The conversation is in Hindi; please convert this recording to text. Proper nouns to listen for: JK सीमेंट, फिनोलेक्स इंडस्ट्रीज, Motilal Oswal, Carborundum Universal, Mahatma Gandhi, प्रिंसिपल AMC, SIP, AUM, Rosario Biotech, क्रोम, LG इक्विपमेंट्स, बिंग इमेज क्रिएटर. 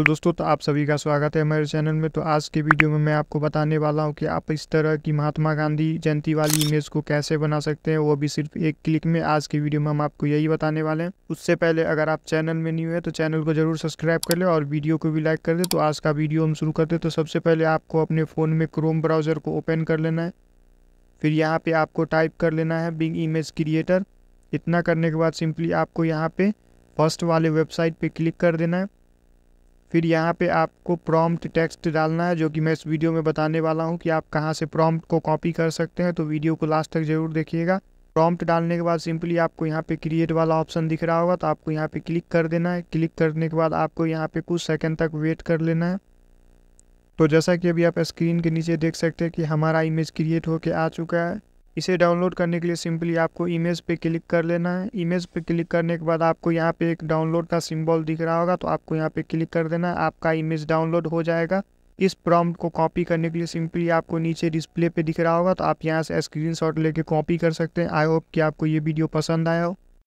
तो दोस्तों तो आप सभी का स्वागत है मेरे चैनल में। तो आज के वीडियो में मैं आपको बताने वाला हूं कि आप इस तरह की महात्मा गांधी जयंती वाली इमेज को कैसे बना सकते हैं, वो भी सिर्फ एक क्लिक में। आज के वीडियो में हम आपको यही बताने वाले हैं। उससे पहले अगर आप चैनल में न्यू है तो चैनल को जरूर सब्सक्राइब कर ले और वीडियो को भी लाइक कर दे। तो आज का वीडियो हम शुरू करते हैं। तो सबसे पहले आपको अपने फ़ोन में क्रोम ब्राउज़र को ओपन कर लेना है। फिर यहाँ पर आपको टाइप कर लेना है बिंग इमेज क्रिएटर। इतना करने के बाद सिंपली आपको यहाँ पर फर्स्ट वाले वेबसाइट पे क्लिक कर देना है। फिर यहाँ पे आपको प्रॉम्प्ट टेक्स्ट डालना है, जो कि मैं इस वीडियो में बताने वाला हूँ कि आप कहाँ से प्रॉम्प्ट को कॉपी कर सकते हैं। तो वीडियो को लास्ट तक ज़रूर देखिएगा। प्रॉम्प्ट डालने के बाद सिंपली आपको यहाँ पे क्रिएट वाला ऑप्शन दिख रहा होगा, तो आपको यहाँ पे क्लिक कर देना है। क्लिक करने के बाद आपको यहाँ पे कुछ सेकेंड तक वेट कर लेना है। तो जैसा कि अभी आप स्क्रीन के नीचे देख सकते हैं कि हमारा इमेज क्रिएट होकर आ चुका है। इसे डाउनलोड करने के लिए सिंपली आपको इमेज पे क्लिक कर लेना है। इमेज पे क्लिक करने के बाद आपको यहाँ पे एक डाउनलोड का सिंबल दिख रहा होगा, तो आपको यहाँ पे क्लिक कर देना है। आपका इमेज डाउनलोड हो जाएगा। इस प्रॉम्प्ट को कॉपी करने के लिए सिंपली आपको नीचे डिस्प्ले पे दिख रहा होगा, तो आप यहाँ से स्क्रीनशॉट लेके कॉपी कर सकते हैं। आई होप कि आपको ये वीडियो पसंद आया हो।